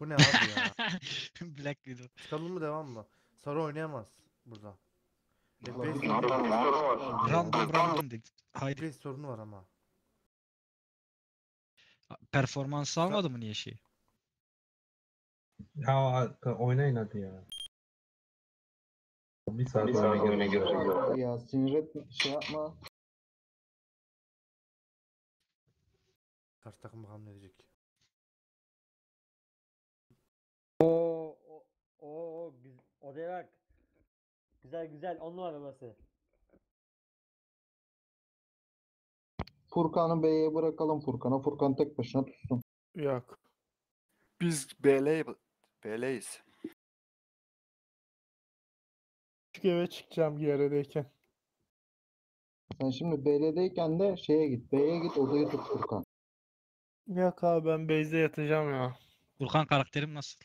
Bu ne abi ya? Black Widow. Çıkalım mı devam mı? Sarı oynayamaz burada. Random dedik. Haydi. Bir sorunu var ama. Performans almadı mı niye şey? Ya oynayın hadi ya. Bir saat oyuna giriyor. Ya sinir etme, şey yapma. Karşı takım bakalım ne diyecek. Odaya bak. Güzel güzel, on numara babası. Furkan'ı B'ye bırakalım Furkan'a. Furkan tek başına tutsun. Yok. Biz B'leyiz. Çık eve çıkacağım GR'deyken. Sen şimdi B'ledeyken de şeye git. B'ye git, odayı tut Furkan. Yok abi ben base'de yatacağım ya. Furkan karakterim nasıl?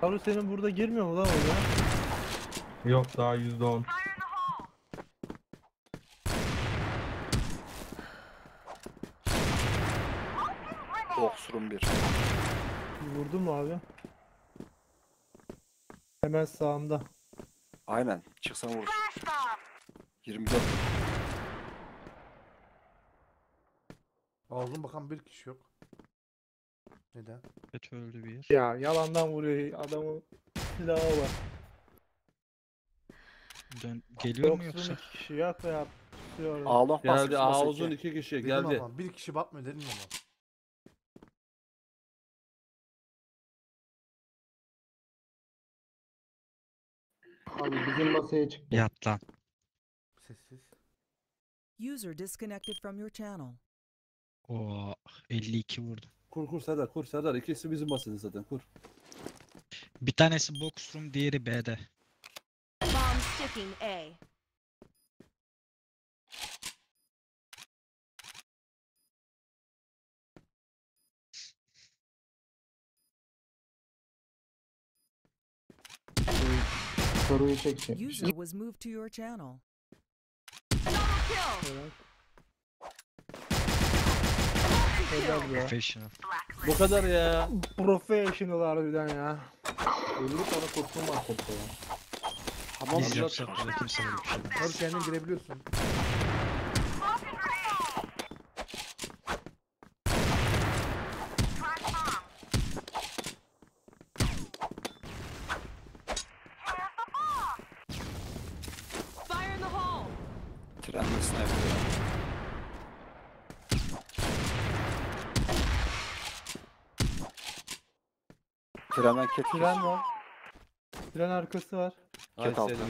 Taru senin burada girmiyor mu lan orada? Yok daha %10. Oksurum bir. Vurdun mu abi? Hemen sağımda. Aynen çıksan vurur. 24. Aldım bakalım bir kişi yok. Neden? Kötü öldü bir yer. Ya yalandan vuruyor adamı. Silahı var. Geliyor mu yoksa? İki kişi yat ve yat. Ağlam geldi. Ağuzun iki kişi benim geldi. Ama, bir kişi batmıyor dedim ama. Abi bizim masaya çıktı. Yat lan. Sessiz. User disconnected from your channel. Oo 52 vurdum. Kur Serdar ikisi bizim masada zaten kur. Bir tanesi box room diğeri B'de. Bomb sticking A. Soruyu çekeceğim. User was moved to your channel. Evet. Professional. Bu kadar ya. Professional harbiden ya. Ölürü sana korktuğum var korktuğum. Tamam biz yapsak da kimse öyle bir şey. Tabii kendin girebiliyorsun. Trenle sniper. Trenden ket. Tren var. Tren arkası var. Ket altında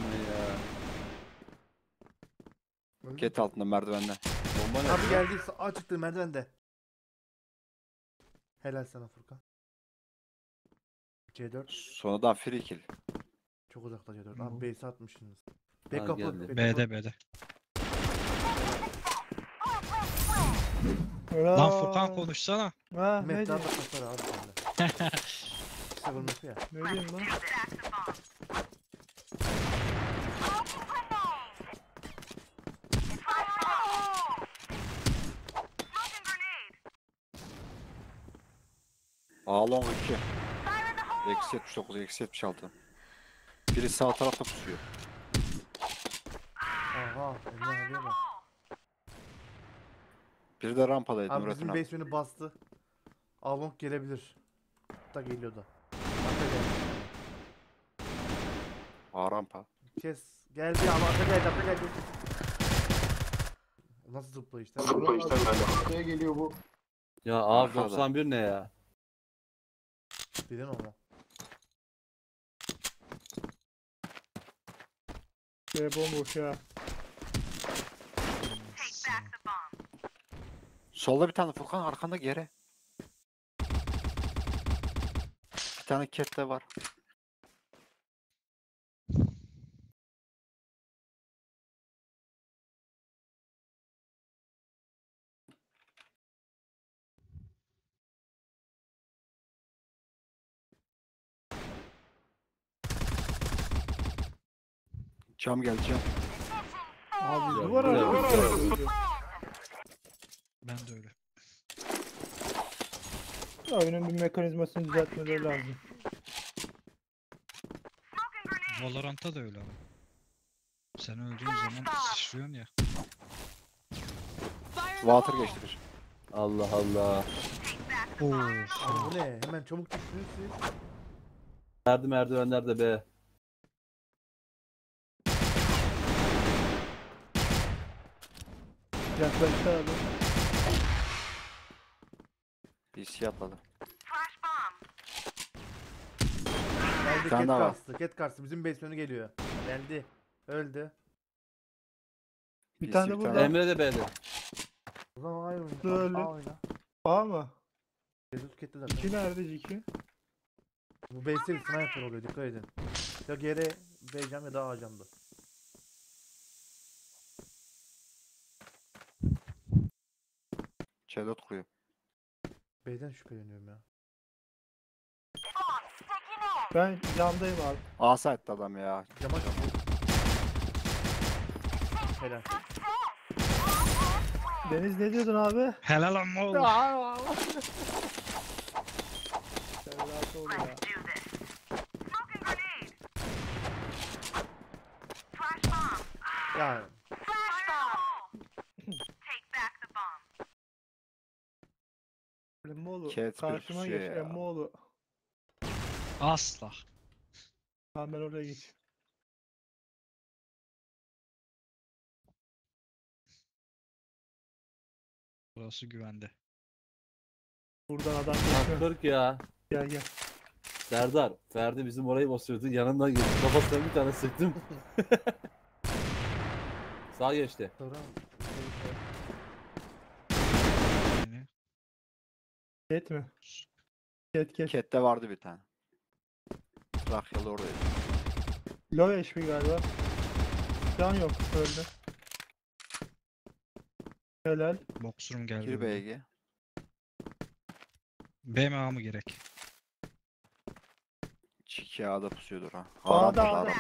ya. Ket altında merdivende. Abi geldiyse açıktı merdivende. Helal sana Furkan. C4. Sonradan free kill. Çok uzakta C4. Hı. Abi B'si atmışsınız. Backup'ı. B'de. Lan Furkan konuşsana. Ha, ne diyor? Savunması ya. Ne diyeyim lan? Ağlon 2. -79, -76. Biri sağ tarafta pusuyor. Aha, eline bak. Biri de rampadaydı Murat'ın abi. Bizim base yönü bastı. Ağlon gelebilir. Hatta geliyordu. A rampa. Kes. Geldi ama geldi. Nasıl zıpla işte? Zıpla işte böyle. Neye geliyor bu? Ya abi 91 ne ya? Bilin ona. Bomboş ya. Solda bir tane Furkan arkanda geri. Bir tane cat de var. Cam geldi cam. Abi duvara. Ben de öyle. Oyunun bir mekanizmasını düzeltmeleri lazım. Valorant'ta da öyle abi. Sen öldüğün zaman sıçrıyorsun ya. Water geçti bir. Allah Allah. Oo. Bu ne? Hemen çabuk düştünüz siz. Merdivenler de be. Yaklaştı abi. Bir şey atladı. Geldi Cat Kars'ı. Cat Kars'ı bizim basement'e geliyor. Geldi. Öldü. Bir tane burada. Emre de B'de. O zaman ay oyna. A mı? İki nerede Ciki? Bu base'e sniper oluyor, dikkat edin. Ya geri B'cam ya da A'camdı. Çelot kuruyor. B'den şüpheleniyorum ya. Ben yandayım abi. A site'da adam ya. Cama kapı. Helal. Deniz ne diyordun abi? Helal amma oğlum. Yani. Emmoğlu karşıma geç ya. Emmoğlu. Asla. Tamam ben oraya geç. Burası güvende. Buradan adam geçiyor. Ya. Gel gel. Serdar, Ferdi bizim orayı basıyordu. Yanından geçti. Kafasına bir tane sıktım. Sağ geçti. Cat mi? Cat. Cat'te vardı bir tane. Rakyalı oradaydı. Low HP galiba. Can yok, öldü. Helal. Boxerum geldi. Gir BG. BMA mı gerek? Çiki A'da pusuyordur ha. A'da.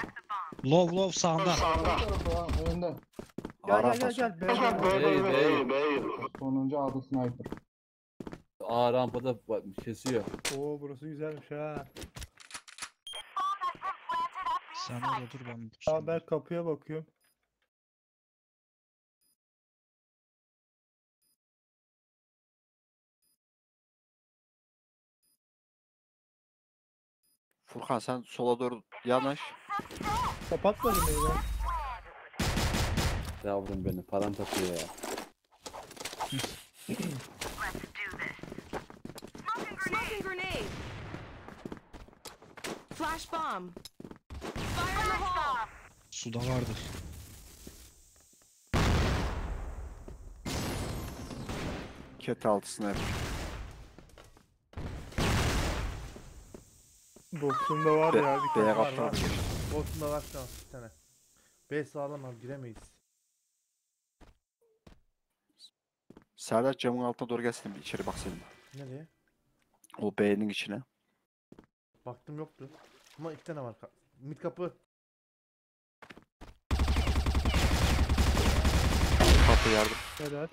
Low sağında. Önde. Gel. Bey. Sonuncu A'da sniper. A rampada kesiyor. Oo burası güzelmiş ha. Sen orada dur ben. Aa ben kapıya bakıyorum. Furkan sen sola doğru yanaş. Kapatmadın beni lan. Yavrum beni paran takıyor ya. Flash bomb. Suda vardır. Cat altısına hep. Boksunda var ya bir tane var. Boksunda var şu an bir tane. B sağlam abi giremeyiz. Serdar camın altına doğru gelsin bir içeri bak senin. Nereye? O B'nin içine. Baktım yoktu. Ama iki tane var. Mid kapı. Kapı yardım. Helal.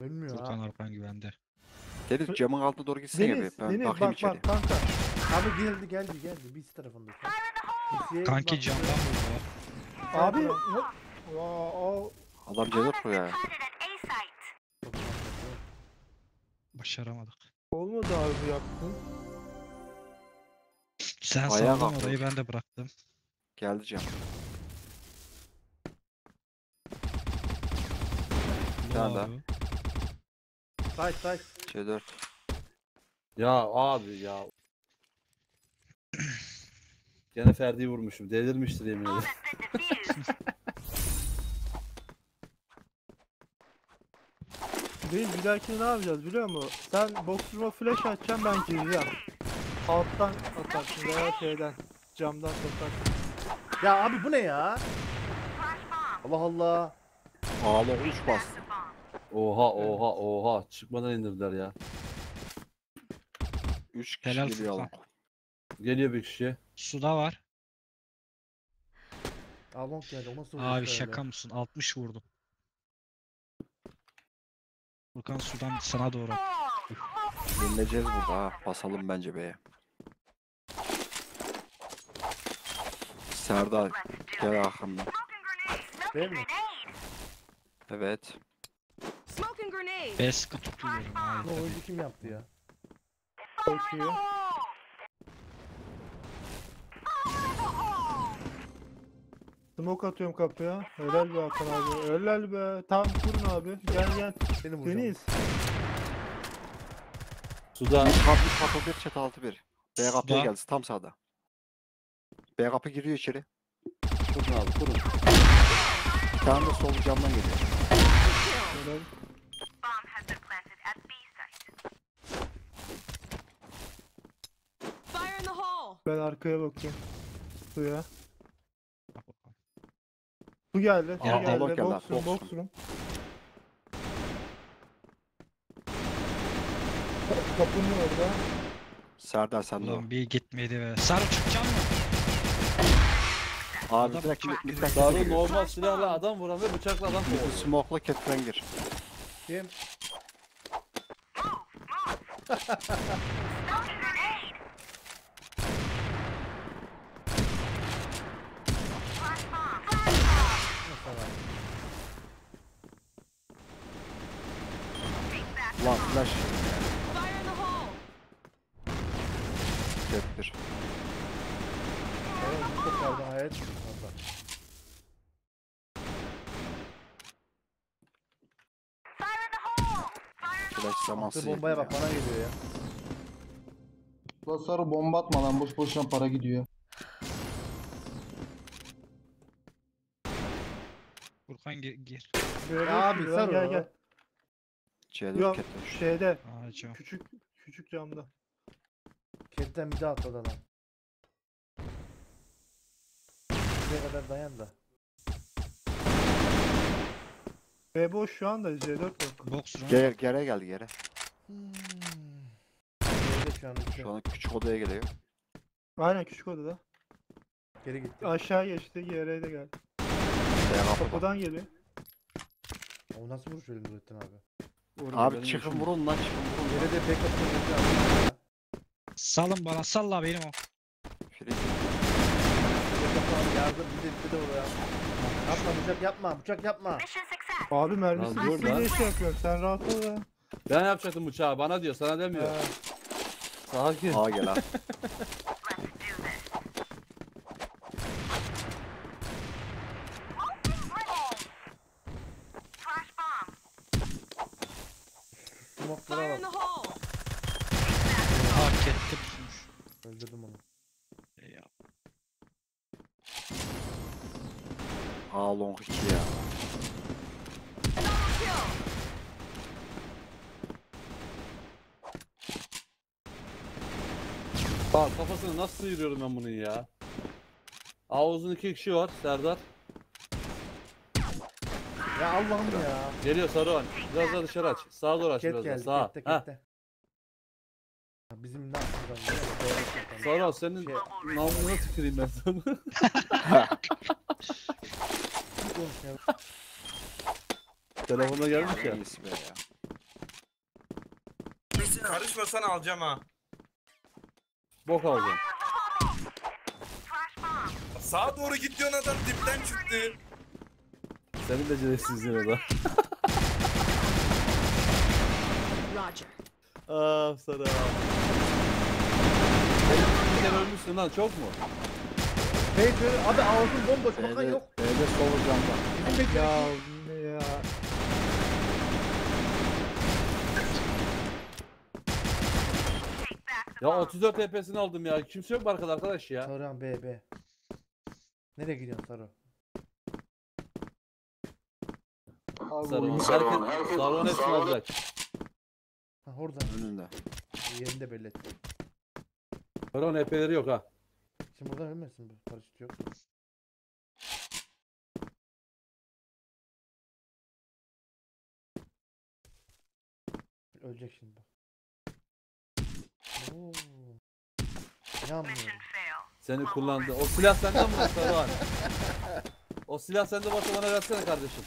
Bilmiyor ha. Furkan Arpan güvende. Deniz camın altına doğru gitsin ya. Deniz bak kanka. Abi geldi. Biz tarafındayız. Kanki camdan vurdu. Abi. Adam cezat bu ya. Başaramadık. Olmadı abi yaptın. Sen saldın orayı ben de bıraktım. Geldi cam. Bir tane daha. Say. C4. Ya abi ya. Gene Ferdi'yi vurmuşum. Delirmiştir yemin ederim. Biz bir dahakine ne yapacağız biliyor musun? Sen boksturma flash atacaksın ben gireceğim. Alttan atarsın veya şeyden, camdan sokarsın. Ya abi bu ne ya? Allah Allah. Ağla 3 bastı. Oha. Çıkmadan indirdiler ya. 3 kişi geliyor. Geliyor bir kişi. Suda var. Alon geldi. Abi şaka mısın? 60 vurdum. Furkan sudan sana doğru. Yenileceğiz burada ha. Basalım bence B'ye. Serdar gel arkamdan. Değil mi? Evet. B sıkı tutuyorum. O oyunu kim yaptı ya? Koşuyor. Smoke atıyorum kapıya. Helal be Hakan abi. Helal be. Tam kurun abi. Gel gel. Deniz. Suda. Kapı 1 çatı 6-1. B kapıya geldi. Tam sağda. B kapı giriyor içeri. Kurun abi kurun. Bir tane de sol camdan geliyor. Helal. Ben arkaya bakıyorum. Suya. Su geldi. Su geldi. Boksun, boksun. Kapının orada. Serdar sen de o. Bir gitmedi be. Sarı çıkacak mı? Adam direkt Sarı normal silahla adam vuran ve bıçakla adam vuruyor. Smoke'la ketren gir. Kim? Lan flash. Çektir. Evet, flash zamansı. Bombaya bak, bana geliyor ya. Ulan sarı bomba atma lan, boş boşuna para gidiyor. Furkan gir. Abi sarı gel gel. Yok şeyde, ağacım. küçük camda. Ketten bir daha atladı lan. Buraya kadar dayan da. B boş şu anda, C4 yok. Geri geldi geri. Şu an küçük odaya geliyor. Aynen küçük odada. Geri gitti. Aşağı geçti, geriye de geldi. Kapıdan geliyor. O nasıl vuruş öyle Nurettin abi? Abi çıkın vurun lan, çıkın vurun. Yere de pek atılacak. Salın bana, salla benim o. Şuraya yardım bir de oraya. Yapma bıçak, yapma bıçak, yapma. Abi mermisi yok lan. Ne şey yapıyorsun sen, rahat ol ya. Ben yapacaktım bıçağı, bana diyor, sana demiyor. Sağa gel. Sağa gel abi. Öldürdüm onu. Aa long 2 ya. Bak kafasını nasıl sıyırıyorum ben bunun ya. Ağzın 2 kişi var Serdar. Ya Allah'ım ya. Geliyor Saruhan. Biraz daha dışarı aç. Sağa doğru aç biraz daha. Sağa. Bizim ne yapacağız? Saruhan senin namlına tüküreyim ben sana. Telefona gelmiş ya. Karışmasan alacağım ha. Bok alacağım. Sağa doğru gidiyorsun, adam dipten çıktı. Senin de cüreysizliğin o da. Aaa Saruhan. Sen ölmüşsün lan, çok mu? Beyefendi abi ağzın bomboş, bakan yok. Beyefendi solacağım da. Ya ne ya. Ya 34 HP'sini aldım ya, kimse yok mu arkada arkadaş ya? Saruhan B. Nereye gidiyorsun Saruhan? Saruhan hepsini alacak. Ha orada. Önünde. Yerinde belli ettim. Saruhan HP'leri yok ha. Şimdi buradan ölmesin bu. Paraşüt yok. Ölecek şimdi. Ooo. Yanmıyor. Seni kullandı. O silah senden mi Saruhan? O silah sende, bana versene kardeşim.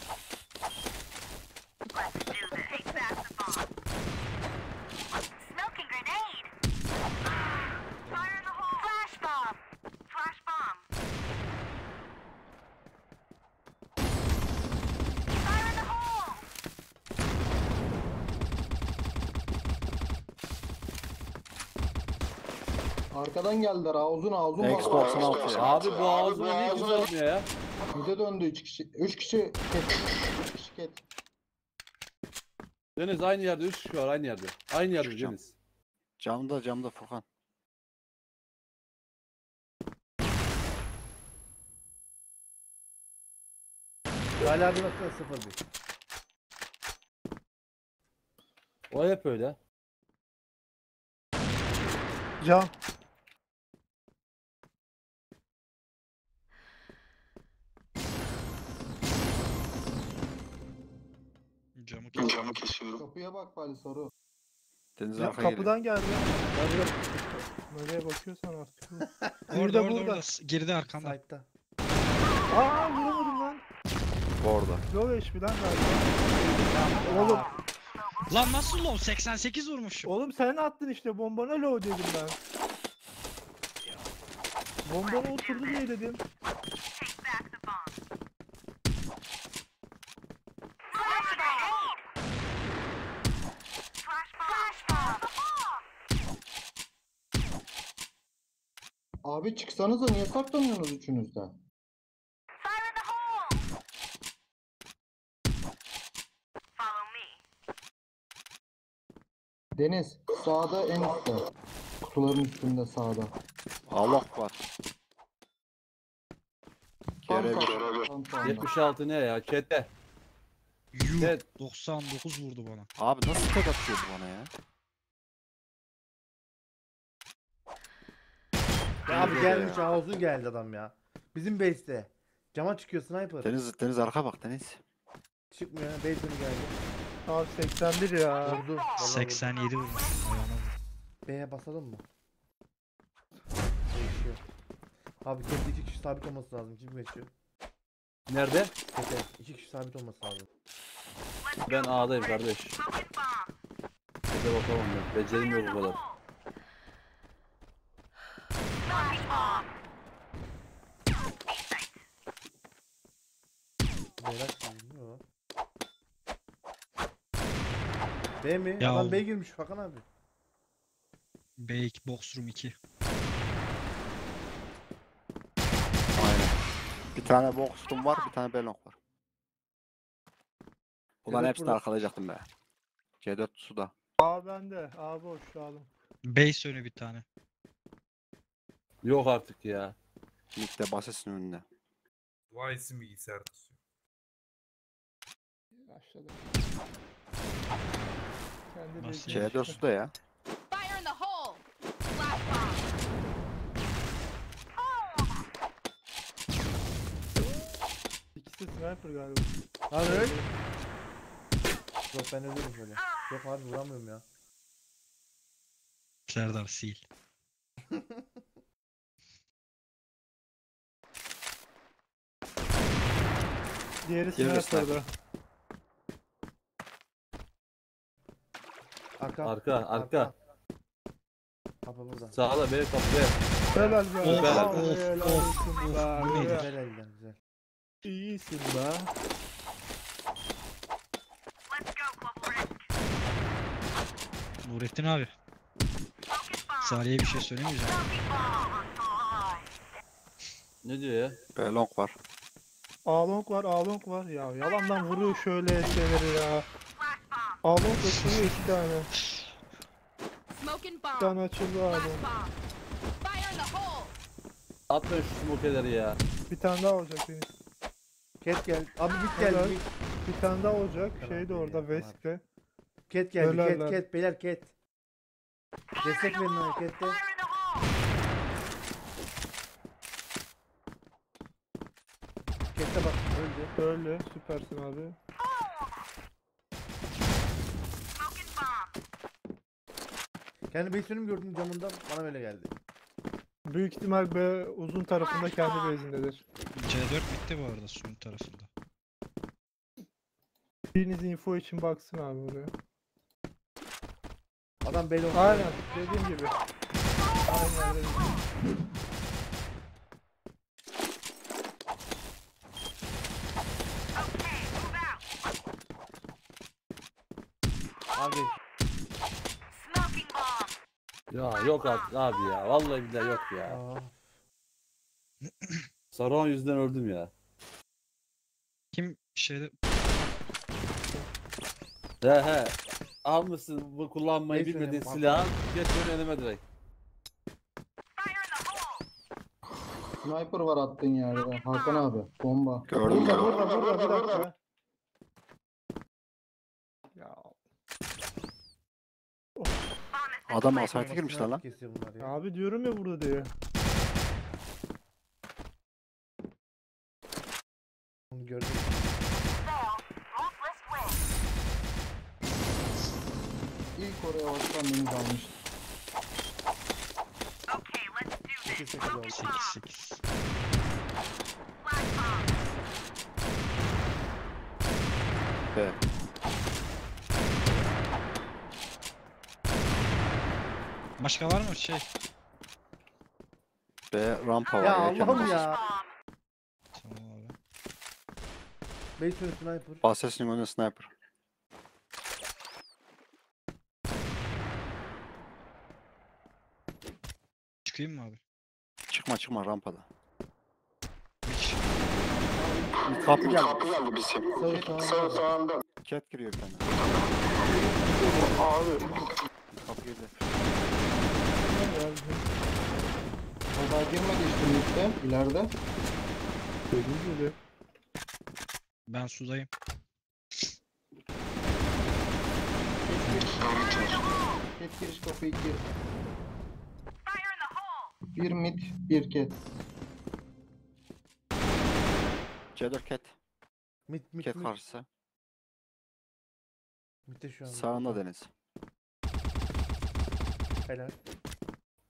Arkadan geldiler ha, uzun ağzın var. Xbox'un altı. Abi bu ağzına ne güzel oynuyor ya. Bize döndü 3 kişi. 3 kişi ket. Deniz aynı yerde 3 kişi var aynı yerde. Aynı yerde Deniz. Camda Furkan. Hala abi nasıl 0-1. O hep öyle. Can. Camı kesiyorum. Kapıya bak bari soru. Ya, kapıdan geldi. Böyle bakıyorsan artık. Orada. Geride arkanda. Side'da. Aa vuramadım lan. Orada. Low HP lan galiba. Oğlum. Lan nasıl low? 88 vurmuşum. Oğlum sen attın işte bombana low dedim ben. Bombana oturdu diye dedim. Abi çıksanıza niye saklanıyorsunuz üçünüzden? Deniz sağda en üstte. Kutuların üstünde sağda. Allah var. Kere 76 ne ya? Kete. Yuh 99 vurdu bana. Abi nasıl tek atıyordu bana ya? Abi gelmiş ya. Ağzın geldi adam ya. Bizim base'te. Cama çıkıyor sniper. Deniz arka bak Deniz. Çıkmıyor base'e geldi. Abi 81 ya. Vurdu. 87 vurdu. B'ye basalım mı? Geçiyor. Abi kendi 2 kişi sabit olması lazım. Kim geçiyor? Nerede? Kete. 2 kişi sabit olması lazım. Ben A'dayım kardeş. Kete bakalım ya. Beceremiyor bu kadar. B mi? Ya adam B girmiş Hakan abi. B2 box room 2. Aynen. Bir tane box room var, bir tane belong var. Ulan hepsini arkalayacaktım be. C4 suda. A bende. A boş aldım. Base önü bir tane. Yok artık ya. Mid'de basesinin önünde. Vice'in bilgisayar tutuyor. Başladım. C4 suda ya. İkisi sniper galiba. Abi. Yok ben ölürüm böyle. Yok abi vuramıyorum ya. Serdar sil. Diğeri sniper'da. Arka. Kapı burada. Sağda beni kapıya. Helal be. Helal. Güzel. İyisin be. Nurettin abi. Salih'e bir şey söylemeyeceğim. Ne diyor ya? Belong var. A long var. Ya yalandan vuruyor şöyle şeyleri ya. Ağlam kaçırıyor 2 tane. 2 tane açıldı abi. Atma şu smokeleri ya. Bir tane daha olacak Deniz. Cat geldi. Abi bir geldi. Bir tane daha olacak. Tamam, şey de orada West'te. Cat geldi. Cat beyler Cat. Destek verin ona Cat'te. Cat'te bak öldü. Öldü. Süpersin abi. Kendi base'ini gördüm camından bana böyle geldi. Büyük ihtimal B uzun tarafında kendi base'indedir. C4 bitti bu arada suyun tarafında. Biriniz info için baksın abi oraya. Adam belli oldu. Aynen dediğim gibi. Aynen öyle. Abi. Ya yok abi ya. Vallahi billahi yok ya. Saruhan yüzünden öldüm ya. Kim şeyde... He. Almışsın bu kullanmayı bilmediğin silahı. Geç önüme direkt. Sniper var attığın yerde. Hakan abi. Bomba. Gördüm. Burada. Adam asayete girmişler lan. Abi diyorum ya burada diyor. Onu gördüm. İlk oraya aslan beni almıştı. 8-8. Evet. Başka var mı şey? Be rampa var. Ya Allah'ım ya. Tamam abi. Beytön sniper. Bahsesin önünde sniper. Çıkayım mı abi? Çıkma rampada. Kapı geldi bizim. Sağ cat giriyor bana. Abi. Kapı geldi. Vallahi girme geçtim lütfen ileride. Ben sudayım. Ket giriş kapı 2. Bir mid, bir ket. Shadow cat. Mid ket karşısı. Sağında deniz. Helal.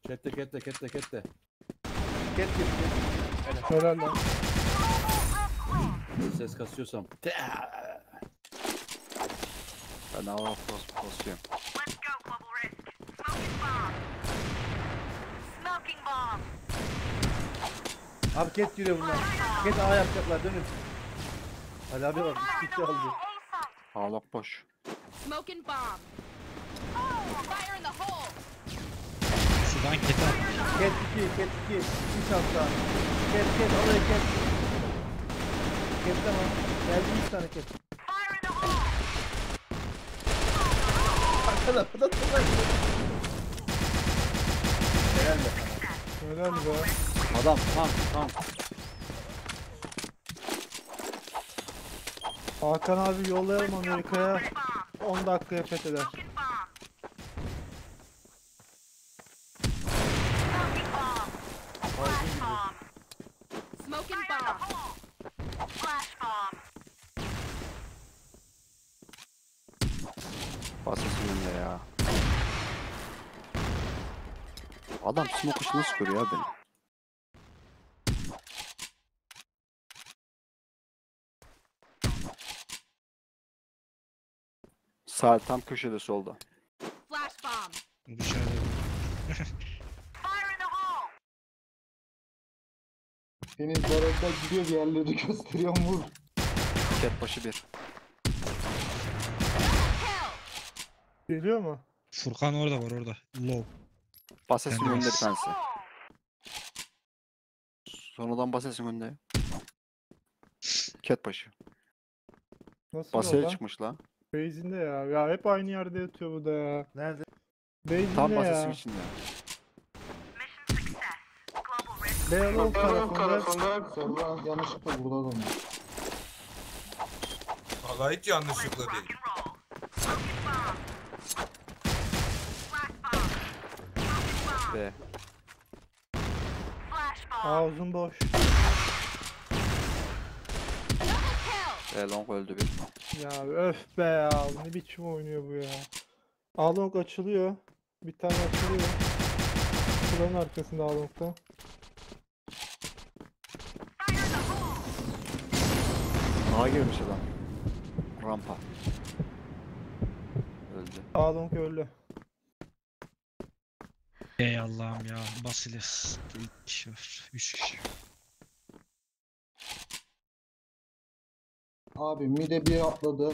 Kette. Ket. Helal lan. Ses kasıyorsam. Ben hava basıyorum. Let's go bubble risk. Smoking bomb. Abi ket giriyor bunlar. Ket A yapacaklar dönün. Hadi abi bak bitti aldı. Ağlak boş. Smoking bomb. Oh, fire in the hole. Lan kete. Ket 2. Bir çanta. Ket oraya ket. Ket tamam. Geldi 3 tane ket. Arkada burada tutmak. Helal be. Adam tam. Hakan abi yollayalım Amerika'ya. 10 dakikaya fetheder. Adam smoke'u nasıl görüyor ya beni? Sağ tam köşede solda. Flash bomb. Dışarıda. Senin zorunda gidiyor bir yerleri gösteriyor vur. Ket başı 1. Geliyor mu? Furkan orada. Low. Basesin önünde bir tanesi. Sonradan basesin önünde. Cat başı. Baseye çıkmış lan. Base'inde ya. Ya hep aynı yerde yatıyor bu da ya. Nerede? Base'inde tam basesin ya. İçinde. Beyoğlu tarafında. Yanlışlıkla vurdu adamı. Vallahi hiç yanlışlıkla değil. Be. Ağzım boş. Long öldü bir. Ya öf be ya. Ne biçim oynuyor bu ya. Long açılıyor. Bir tane açılıyor. Şuranın arkasında Long'da. Ağa girmiş adam. Rampa. Öldü. Long öldü. Ey Allah'ım ya, Basilis 3 kişi. Abi mide bir atladı,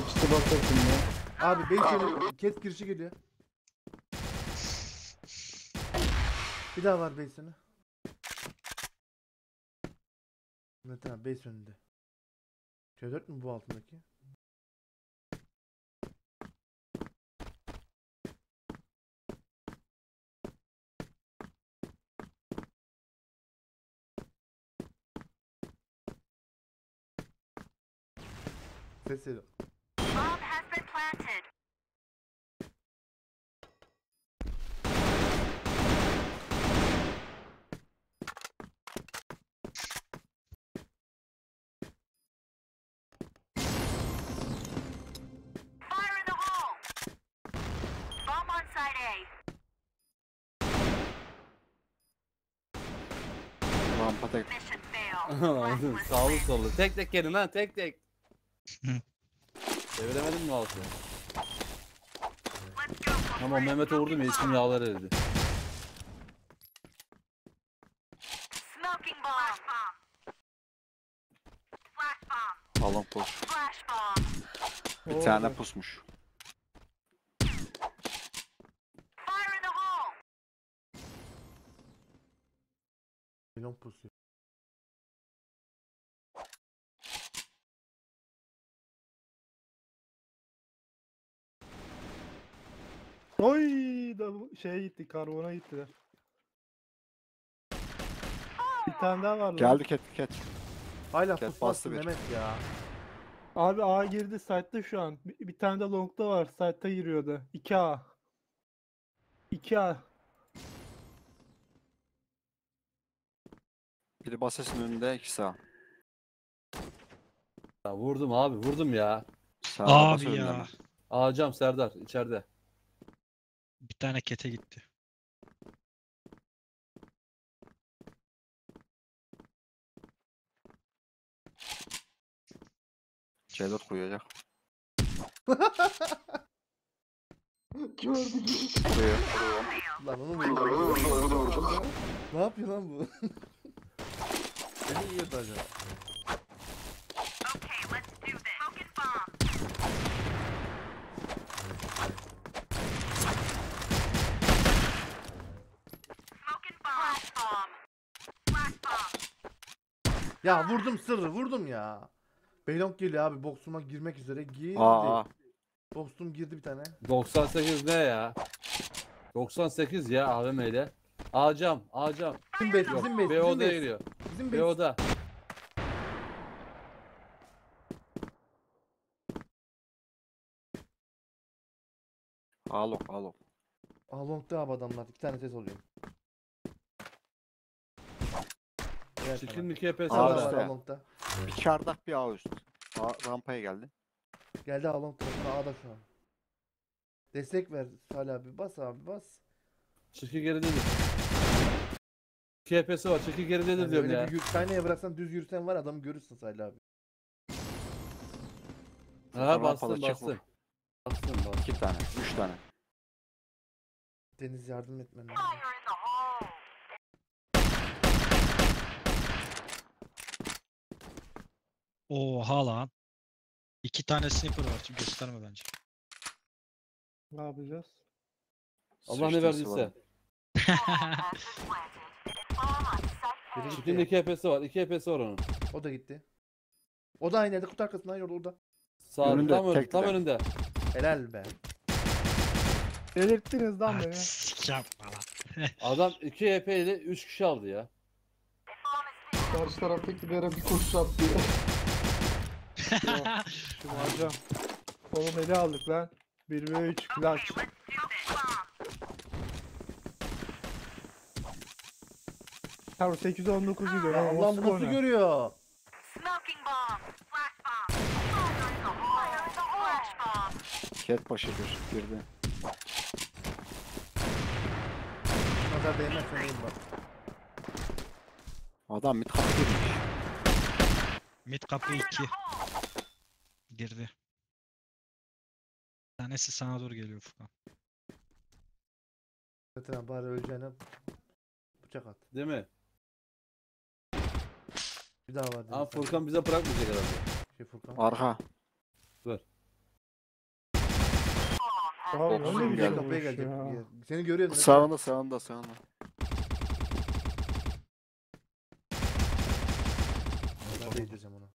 ikisi bakıyor şimdi. Abi 5 kere ket girişi geliyor. Bir daha var base önü. Evet abi base önünde. C4 mü bu altındaki? Ses ediyorum. Rampa tek. Sağlı sollu. Tek tek gelin ha, tek tek. Deviremedim mi altı? Tamam Mehmet'e vurdum ya, içim yağlar eridi. Balon koş. Bir tane pusmuş. Milyon pusu. Oy da şeye gitti, karbona gittiler. Bir tane daha var. Geldi ket. Hala pus bastı Mehmet ya. Abi A girdi site'da şu an. Bir tane de long'da var, site'da giriyordu. 2A. Biri basesinin önünde, iki sağ. Ya vurdum abi, vurdum ya. Sağda abi ya. Ağacam Serdar içeride. Bir tane kete gitti. C4 koyacak. Gördü. Lan onu vurdu. Ne yapıyor lan bu? Seni iyi yapacağım. Ya vurdum sırrı, vurdum ya. Beylong geliyor abi, boksuma girmek üzere girdi. Boksum girdi bir tane. 98 ne ya? 98 ya AVM ile. Ağacam. Bizim BO'da geliyor. BO'da. Alok. Alok'ta abi adamlar, iki tane ses oluyor. Çirkinlik HP'si var Along'da. Bir çardak bir A üst. Rampaya geldi. Geldi Along tarafına, A'da şu an. Destek ver Salih abi, bas abi bas. Çirkin geridedir. HP'si var, çirkin geridedir yani diyorum ya. Kaynaya bıraksan, düz yürüsen var, adamı görürsün Salih abi. Aha bastın. 2 tane, 3 tane. Deniz yardım etmen lazım. Oha lan. 2 tane sniper var, çünkü gösterme bence. Ne yapacağız? Allah ne verdiyse. Çiftin 2 HP'si var, 2 HP'si var onun. O da gitti. O da aynı yerde, kutu arkasından yordu orada. Sağ önünde, tam önünde. Helal be. Delirttiniz lan beni. Sik yapma lan. Adam 2 HP ile 3 kişi aldı ya. Karşı taraftakilere bir koşu attı ya. Şimdi hocam. Oğlum eli aldık lan. 1v3 clutch. Tamam 819 gidiyor. Allah'ım nasıl görüyor? Ket başıdır. Girdi. Nazar değmez sanayım bak. Adam mid kapı girmiş. Mid kapı 2. Girdi. Bir tanesi sana doğru geliyor Furkan. Zaten bari öleceğine bıçak at. Değil mi? Bir daha var. Aa, Furkan bize bırakmayacak herhalde. Furkan. Arka. Dur. Tamam, önüne bir kapıya gelecek. Seni görüyorum. Sağında. değdireceğim onu.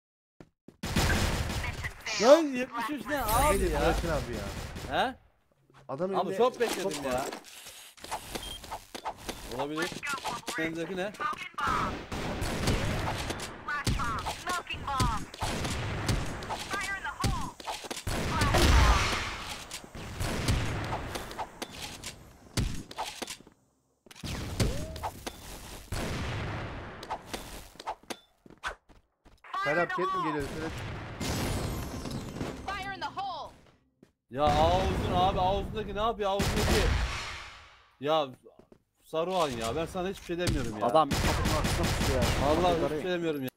Lan 73 ne abi ya? Bırakın abi ya. He? Adam abi önüne... çok bekledim çok ya. Olabilir. Sendeki ne? Serap ket mi geliyor? Ya ağzın abi, ağzındaki ne yapıyor ağzındaki? Ya Saruhan ya, ben sana hiçbir şey demiyorum ya. Adam nasıl ya? Vallahi hiçbir şey demiyorum ya.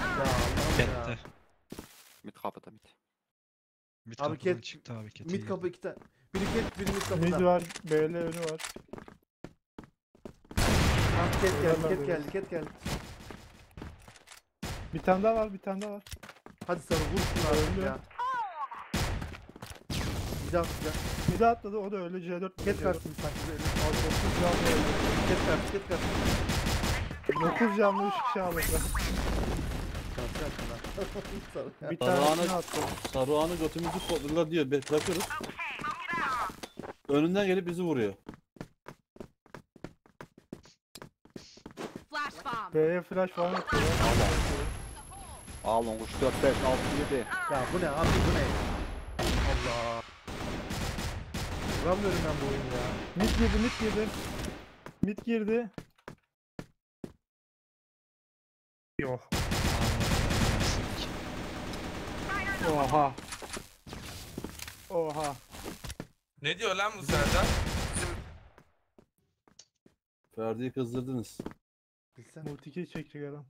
Ya Allah'ım ya. Mid kapıda mid. Mid kapıdan çıktı abi ket. Mid kapı iki tane. Biri ket, biri mid kapıda. Mid var, BL önü var. Ket geldi, ket geldi, ket geldi. Bir tane daha var, bir tane daha var. Hadi sana vursun abi ya. Bir daha atladı, o da öyle C4. Ket kartı mı sanki? 9 canlı. 9 canlı ışık şey alır. Bir tane attı. Saruhan'ı götümüzü kodurlar diyor, bırakıyoruz. Önünden gelip bizi vuruyor. B'ye flash falan atıyor. Al lan 3, 4, 5, 6, 7. Ya bu ne abi, bu ne? Allah. Vuramıyorum ben bu oyunu ya. Mid girdi, mid girdi. Mid girdi. Yok. Oha. Oha. Ne diyor lan bu Serdar? Ferdi'yi kızdırdınız. Multiki çekti adam.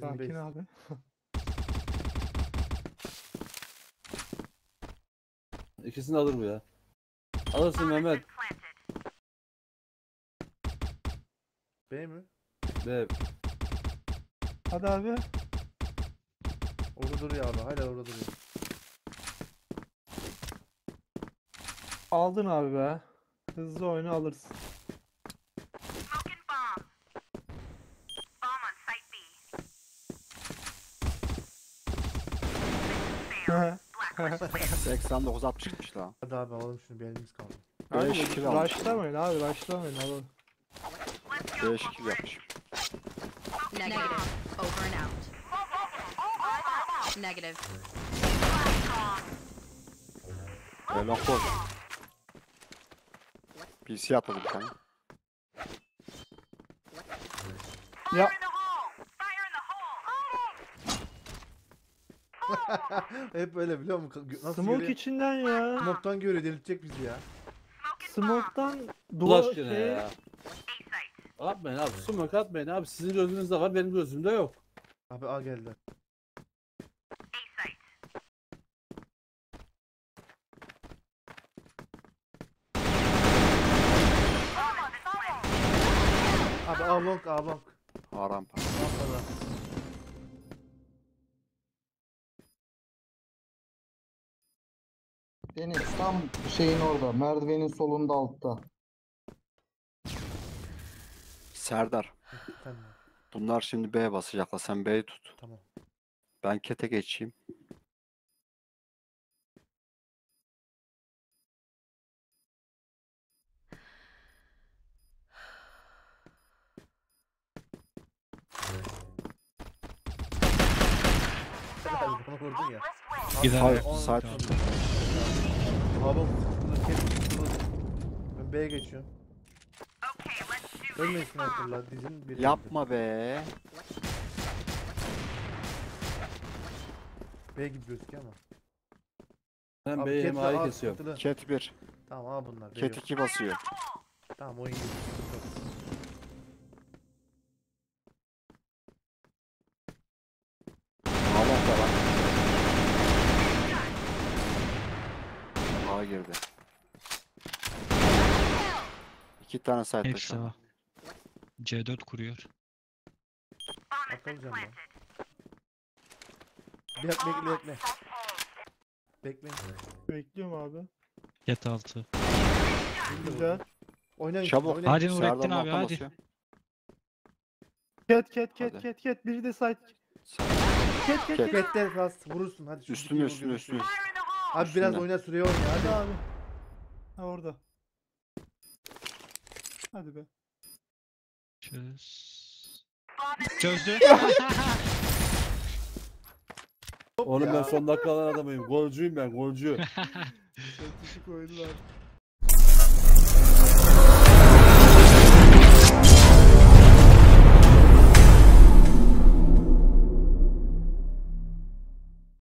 Sakin abi. İkisini alır bu ya. Alırsın Mehmet. B mi? B. Hadi abi. Orada duruyor abi, hala orada duruyor. Aldın abi be. Hızlı oyunu alırsın. He. 89 60 lan. Hadi abi alalım şunu, bir elimiz kaldı. Başlamayın abi, başlamayın alalım. 5-2 yapmış. Negative. Over and out. Negative. Helal koş. PC atladı bir tane. Ya. Hep böyle biliyor musun? Nasıl smoke görüyor? İçinden ya. Smoke'tan görüyor, delirtecek bizi ya. Smoke'tan dolaş gene ya. Atmayın abi, smoke atmayın abi, sizin gözünüzde var, benim gözümde yok. Abi al geldi. Abi al long, al long. Haram para. Deniz tam şeyin orada, merdivenin solunda altta. Serdar. Bunlar şimdi B'ye basacaklar, sen B'yi tut. Tamam. Ben kete geçeyim. Gidelim. Saat tuttu. Abi ben B'ye geçiyorum. Ölmesin hatırla, dizin biri. Yapma be. B gibi gözüküyor ama. Ben B'ye M'yi kesiyorum. Cat 1. Tamam abi bunlar. Cat 2 basıyor. Tamam oyun gibi. Girdi. 2 tane site taşı. C4 kuruyor. Atacağım. Bekle. Bekleyin. Bekliyorum abi. Get altı. Güzel. Oynayın. Çabuk. Hadi Nurettin abi hadi. Ket. Biri de side. Ket. Rast vurursun hadi. Üstüne. Abi biraz oyna süreye oyna hadi abi. Ha orada. Hadi be. Çözdü. Oğlum ben son dakikalar adamıyım. Golcüyüm ben. Golcü. Çözdük oyunlar.